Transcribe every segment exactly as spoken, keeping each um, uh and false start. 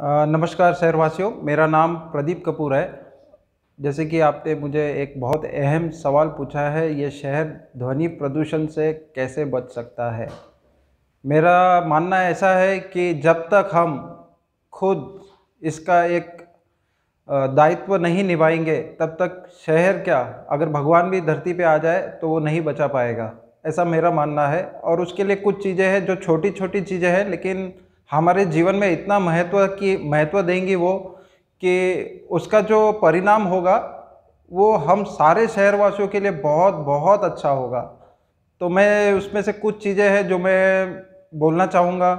नमस्कार शहरवासियों, मेरा नाम प्रदीप कपूर है। जैसे कि आपने मुझे एक बहुत अहम सवाल पूछा है, ये शहर ध्वनि प्रदूषण से कैसे बच सकता है। मेरा मानना ऐसा है कि जब तक हम खुद इसका एक दायित्व नहीं निभाएंगे तब तक शहर क्या, अगर भगवान भी धरती पे आ जाए तो वो नहीं बचा पाएगा, ऐसा मेरा मानना है। और उसके लिए कुछ चीज़ें हैं जो छोटी छोटी चीज़ें हैं लेकिन हमारे जीवन में इतना महत्व की महत्व देंगी वो कि उसका जो परिणाम होगा वो हम सारे शहरवासियों के लिए बहुत बहुत अच्छा होगा। तो मैं उसमें से कुछ चीज़ें हैं जो मैं बोलना चाहूँगा।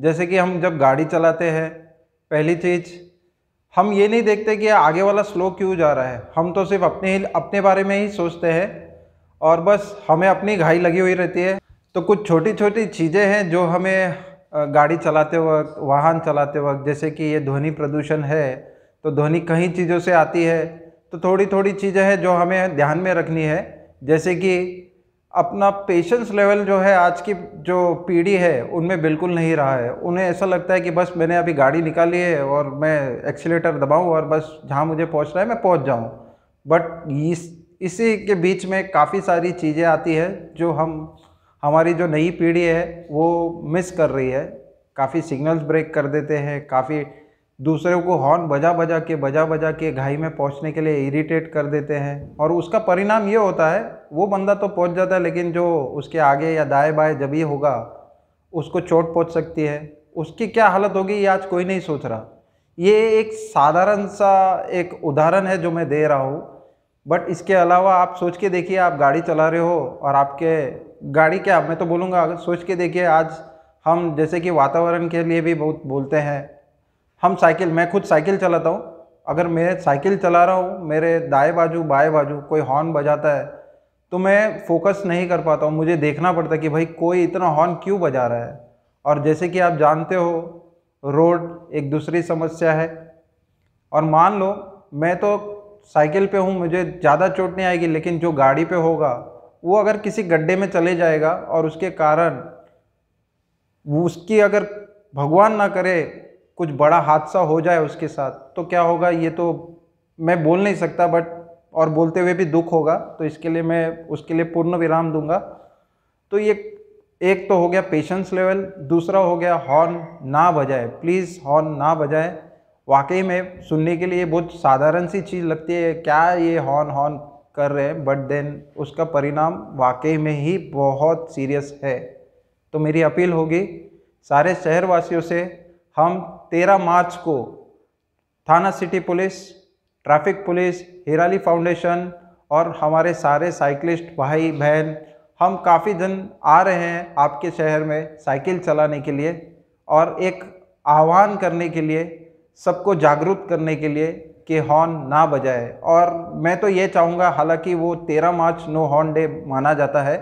जैसे कि हम जब गाड़ी चलाते हैं, पहली चीज़ हम ये नहीं देखते कि आगे वाला स्लो क्यों जा रहा है, हम तो सिर्फ अपने ही अपने बारे में ही सोचते हैं और बस हमें अपनी घाई लगी हुई रहती है। तो कुछ छोटी छोटी चीज़ें हैं जो हमें गाड़ी चलाते वक्त, वाहन चलाते वक्त, जैसे कि ये ध्वनि प्रदूषण है तो ध्वनि कई चीज़ों से आती है, तो थोड़ी थोड़ी चीज़ें हैं जो हमें ध्यान में रखनी है। जैसे कि अपना पेशेंस लेवल जो है आज की जो पीढ़ी है उनमें बिल्कुल नहीं रहा है। उन्हें ऐसा लगता है कि बस मैंने अभी गाड़ी निकाली है और मैं एक्सीलेटर दबाऊं और बस जहां मुझे पहुंचना है मैं पहुंच जाऊं। बट इस इसी के बीच में काफ़ी सारी चीज़ें आती है जो हम हमारी जो नई पीढ़ी है वो मिस कर रही है। काफ़ी सिग्नल्स ब्रेक कर देते हैं, काफ़ी दूसरे को हॉर्न बजा बजा के बजा बजा के घाई में पहुंचने के लिए इरिटेट कर देते हैं और उसका परिणाम ये होता है वो बंदा तो पहुंच जाता है लेकिन जो उसके आगे या दाएं बाएं जब ये होगा उसको चोट पहुंच सकती है। उसकी क्या हालत होगी ये आज कोई नहीं सोच रहा। ये एक साधारण सा एक उदाहरण है जो मैं दे रहा हूँ, बट इसके अलावा आप सोच के देखिए, आप गाड़ी चला रहे हो और आपके गाड़ी क्या, मैं तो बोलूँगा सोच के देखिए। आज हम जैसे कि वातावरण के लिए भी बहुत बोलते हैं, हम साइकिल, मैं खुद साइकिल चलाता हूँ, अगर मैं साइकिल चला रहा हूँ मेरे दाएं बाजू बाएं बाजू कोई हॉर्न बजाता है तो मैं फोकस नहीं कर पाता हूँ, मुझे देखना पड़ता है कि भाई कोई इतना हॉर्न क्यों बजा रहा है। और जैसे कि आप जानते हो रोड एक दूसरी समस्या है और मान लो मैं तो साइकिल पे हूँ, मुझे ज़्यादा चोट नहीं आएगी, लेकिन जो गाड़ी पे होगा वो अगर किसी गड्ढे में चले जाएगा और उसके कारण उसकी अगर भगवान ना करे कुछ बड़ा हादसा हो जाए उसके साथ तो क्या होगा ये तो मैं बोल नहीं सकता, बट और बोलते हुए भी दुख होगा, तो इसके लिए मैं उसके लिए पूर्ण विराम दूंगा। तो ये एक तो हो गया पेशेंस लेवल, दूसरा हो गया हॉर्न ना बजाए, प्लीज़ हॉर्न ना बजाए। वाकई में सुनने के लिए बहुत साधारण सी चीज़ लगती है, क्या ये हॉर्न हॉर्न कर रहे हैं, बट देन उसका परिणाम वाकई में ही बहुत सीरियस है। तो मेरी अपील होगी सारे शहरवासियों से, हम तेरह मार्च को थाना city police, traffic police, Hirali foundation और हमारे सारे साइकिलिस्ट भाई बहन, हम काफ़ी जन आ रहे हैं आपके शहर में साइकिल चलाने के लिए और एक आह्वान करने के लिए, सबको जागरूक करने के लिए कि हॉर्न ना बजाए। और मैं तो ये चाहूँगा, हालांकि वो तेरह मार्च नो हॉर्न डे माना जाता है,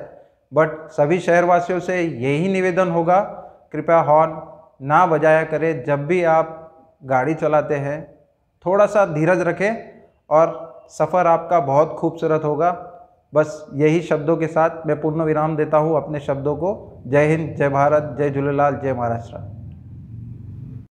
बट सभी शहरवासियों से यही निवेदन होगा, कृपया हॉर्न ना बजाया करें। जब भी आप गाड़ी चलाते हैं थोड़ा सा धीरज रखें और सफ़र आपका बहुत खूबसूरत होगा। बस यही शब्दों के साथ मैं पूर्ण विराम देता हूँ अपने शब्दों को। जय हिंद, जय भारत, जय झूलेलाल, जय महाराष्ट्र।